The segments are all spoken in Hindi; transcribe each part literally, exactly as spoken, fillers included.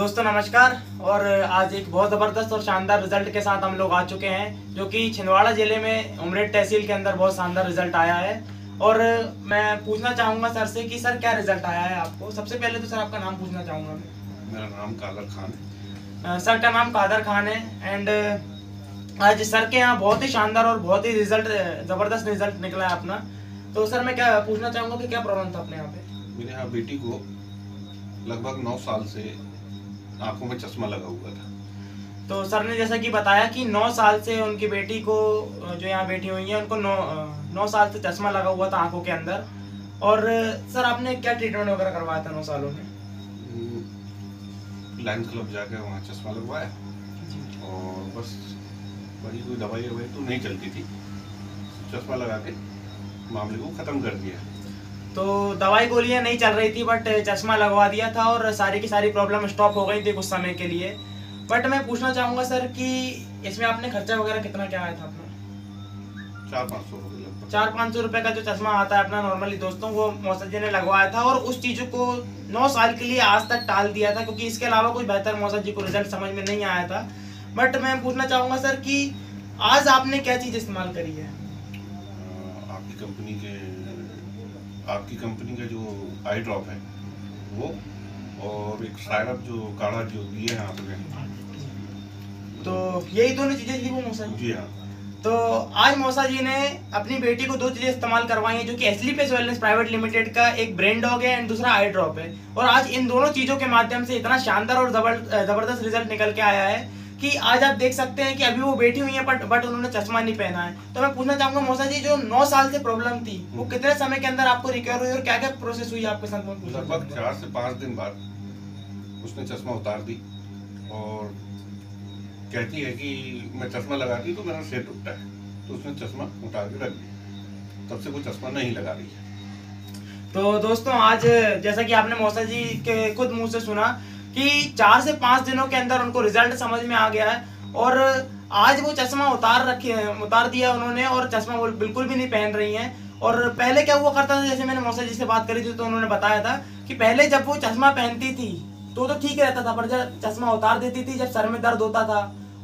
दोस्तों नमस्कार। और आज एक बहुत ज़बरदस्त और शानदार रिजल्ट के साथ हम लोग आ चुके हैं, जो कि छिंदवाड़ा ज़िले में उमरेड तहसील के अंदर बहुत शानदार रिजल्ट आया है। और मैं पूछना चाहूँगा सर से कि सर क्या रिजल्ट आया है आपको। सबसे पहले तो सर आपका नाम पूछना चाहूँगा मैं। मेरा नाम कादर खान है। सर का नाम कादर खान है। एंड आज सर के यहाँ बहुत ही शानदार और बहुत ही रिजल्ट ज़बरदस्त रिजल्ट निकला है अपना। तो सर मैं क्या पूछना चाहूँगा कि क्या प्रॉब्लम था अपने यहाँ पे। मेरे यहाँ बेटी को लगभग नौ साल से आंखों में चश्मा लगा हुआ था। तो सर ने जैसा कि बताया कि नौ साल से उनकी बेटी को, जो यहाँ बैठी हुई है, उनको नौ नौ साल से चश्मा लगा हुआ था आंखों के अंदर। और सर आपने क्या ट्रीटमेंट वगैरह करवाया था नौ सालों में? लाइन क्लब जाके वहाँ चश्मा लगवाया और बस वही कोई दवाई ववाई तो नहीं चलती थी, चश्मा लगा के मामले को ख़त्म कर दिया। तो दवाई गोलियां नहीं चल रही थी बट चश्मा लगवा दिया था और सारी की सारी प्रॉब्लम स्टॉप हो गई थी कुछ समय के लिए। बट मैं पूछना चाहूँगा सर कि इसमें आपने खर्चा वगैरह कितना क्या आया था अपना? चार पाँच सौ रुपये चार पाँच सौ रुपये का जो चश्मा आता है अपना नॉर्मली दोस्तों, वो मौसम जी ने लगवाया था। और उस चीज़ों को नौ साल के लिए आज तक टाल दिया था, क्योंकि इसके अलावा कोई बेहतर मौसम जी को रिजल्ट समझ में नहीं आया था। बट मैं पूछना चाहूँगा सर कि आज आपने क्या चीज़ इस्तेमाल करी है? आपकी कंपनी के आपकी कंपनी का जो आई ड्रॉप है वो, और एक सायरप जो काढ़ा जो दिए हैं आपने, तो यही दोनों चीज़ें थी वो मौसा जी। हाँ, तो आज मौसा जी ने अपनी बेटी को दो चीज़ें इस्तेमाल करवाई हैं, जो कि एशली पेस्वेल्स प्राइवेट लिमिटेड का एक ब्रेन डॉग है एंड दूसरा आई ड्रॉप है। और आज इन दोनों चीज़ों के माध्यम से इतना शानदार और ज़बरदस्त रिजल्ट निकल के आया है कि आज आप देख सकते हैं कि अभी वो बैठी हुई है बट बट उन्होंने चश्मा नहीं पहना है। तो मैं पूछना चाहूँगा मौसा जी, जो नौ साल से प्रॉब्लम थी वो कितने समय के अंदर आपको रिकवर हुई और क्या क्या प्रोसेस हुई आपके साथ? लगभग चार से पाँच दिन बाद उसने चश्मा उतार दी और कहती है कि मैं चश्मा लगाती तो मेरा सिर टूटता है, तो उसने चश्मा उतार के रख दिया, तब से वो चश्मा नहीं लगा रही है। तो दोस्तों आज जैसा कि आपने मौसा जी के खुद मुँह से सुना कि चार से पाँच दिनों के अंदर उनको रिजल्ट समझ में आ गया है और आज वो चश्मा उतार रखे उतार दिया उन्होंने और चश्मा वो बिल्कुल भी नहीं पहन रही हैं। और पहले क्या हुआ करता था, जैसे मैंने मौसा जी से बात करी थी तो उन्होंने बताया था कि पहले जब वो चश्मा पहनती थी तो तो ठीक रहता था, पर जब चश्मा उतार देती थी जब सर में दर्द होता था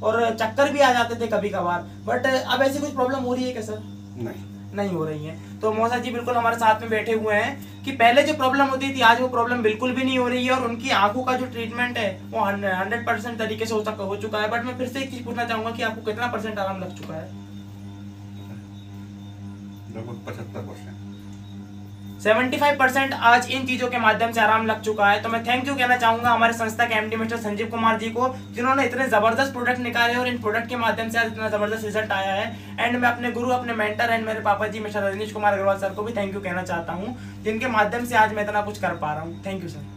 और चक्कर भी आ जाते थे कभी कभार। बट अब ऐसी कुछ प्रॉब्लम हो रही है क्या सर? नहीं नहीं हो रही है। तो मौसा जी बिल्कुल हमारे साथ में बैठे हुए हैं कि पहले जो प्रॉब्लम होती थी आज वो प्रॉब्लम बिल्कुल भी नहीं हो रही है और उनकी आंखों का जो ट्रीटमेंट है वो हंड्रेड परसेंट तरीके से हो तक हो चुका है। बट मैं फिर से एक चीज पूछना चाहूंगा कि आपको कितना परसेंट आराम लग चुका है? लगभग पचहत्तर परसेंट, पचहत्तर परसेंट आज इन चीज़ों के माध्यम से आराम लग चुका है। तो मैं थैंक यू कहना चाहूँगा हमारे संस्था के एमडी मिस्टर संजीव कुमार जी को, जिन्होंने इतने ज़बरदस्त प्रोडक्ट निकाले और इन प्रोडक्ट के माध्यम से आज इतना ज़बरदस्त रिजल्ट आया है। एंड मैं अपने गुरु, अपने मेंटर एंड मेरे पापा जी मिस्टर रजनीश कुमार अग्रवाल सर को भी थैंक यू कहना चाहता हूँ, जिनके माध्यम से आज मैं इतना कुछ कर पा रहा हूँ। Thank you sir.